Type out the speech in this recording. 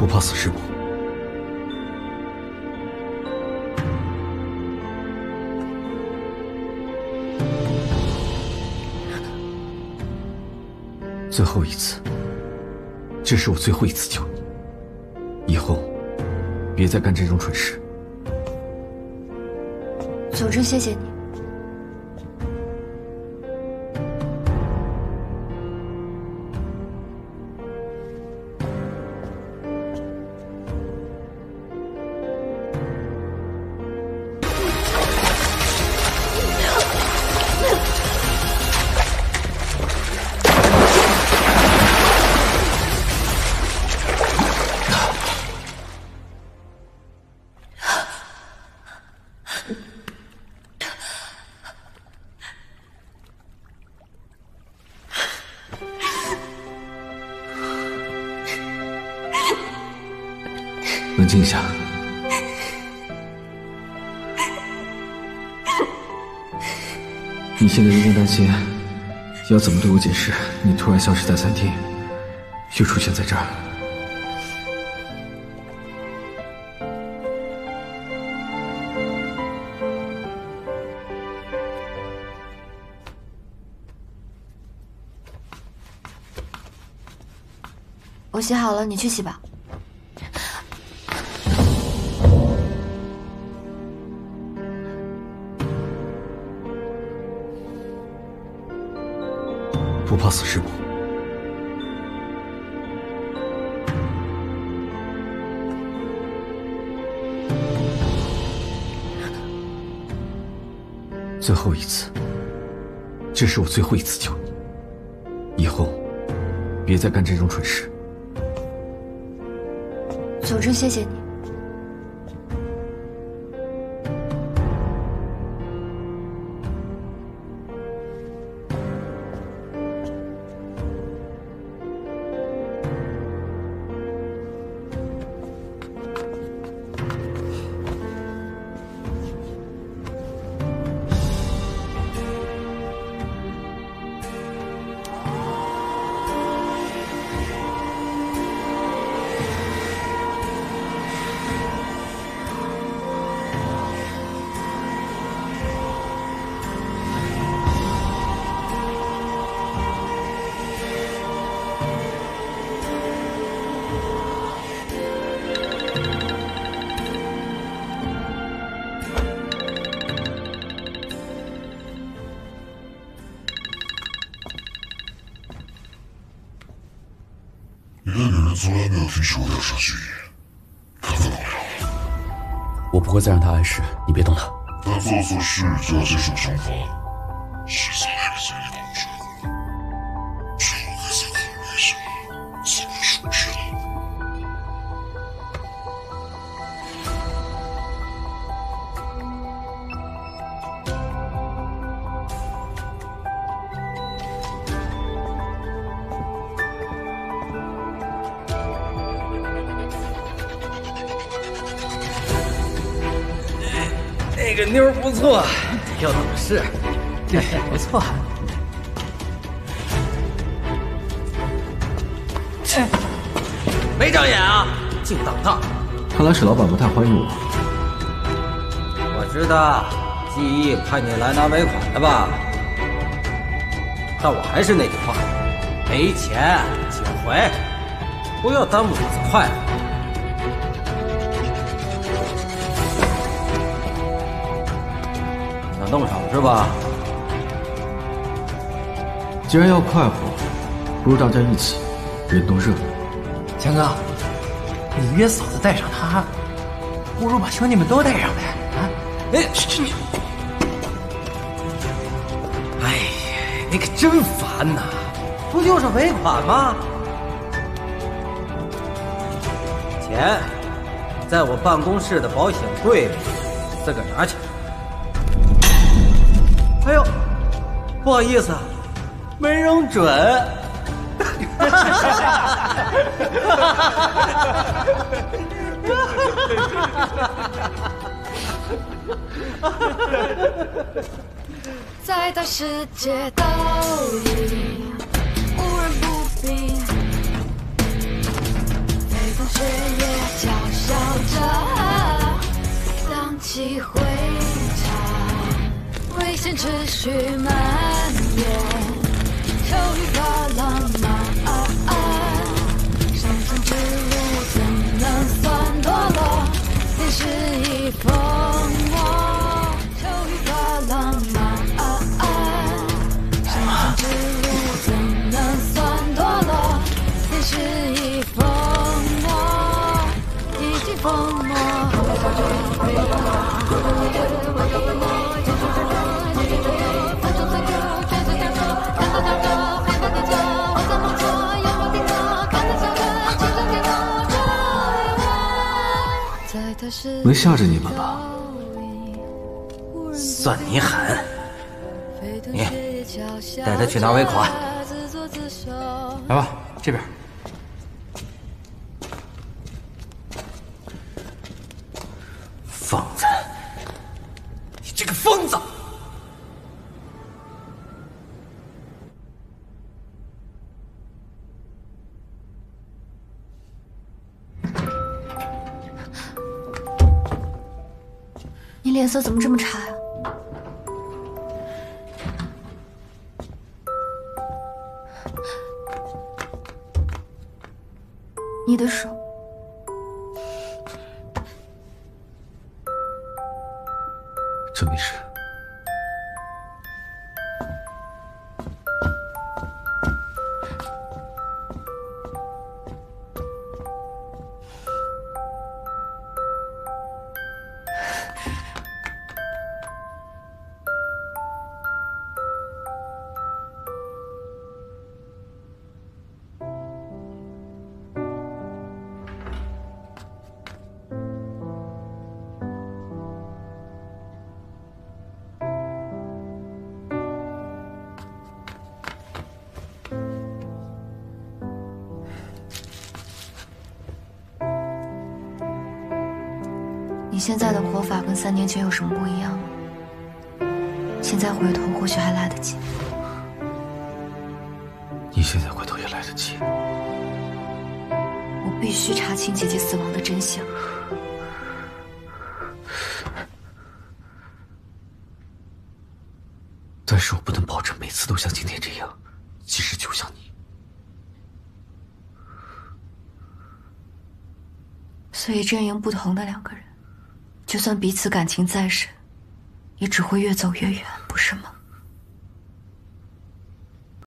不怕死是吗？最后一次，这是我最后一次救你，以后别再干这种蠢事。总之，谢谢你。 冷静一下，你现在仍然担心，要怎么对我解释？你突然消失在餐厅，又出现在这儿。我洗好了，你去洗吧。 不怕死是吗？最后一次，这是我最后一次救你，以后别再干这种蠢事。总之，谢谢你。 你那女人从来没有允许我要上去，看在哪里？我不会再让她碍事，你别动她。她做错事就要接受惩罚，谁在那个嘴里绑着？只有我才可以为什么才能处置这个妞不错，有本事，这不错。没长眼啊，净挡道。看来是老板不太欢迎我。我知道，记忆派你来拿尾款的吧？但我还是那句话，没钱请回，不要耽误老子快乐。 想动手是吧？既然要快活，不如大家一起运动热闹。强哥，你约嫂子带上她，不如把兄弟们都带上呗？啊？哎，去你！哎呀，你可真烦呐！不就是尾款吗？钱在我办公室的保险柜里，自个拿去。 哎呦，不好意思，没扔准。在大世界道理无人不比，每个枝叶嘲笑着浪迹回肠，危险持续蔓延，秋雨和浪漫，伤痛之路怎能算堕落？现实已疯魔，秋雨和浪漫。 是已疯魔，已经疯魔。能吓着你们吧？算你狠！你带他去拿尾款。来吧，这边。 疯子！你这个疯子！你脸色怎么这么差呀？你的手。 这没事。你现在的活法跟3年前有什么不一样吗？现在回头或许还来得及。你现在回头也来得及。我必须查清姐姐死亡的真相。但是我不能保证每次都像今天这样，及时救上你。所以阵营不同的2个人。 就算彼此感情再深，也只会越走越远，不是吗？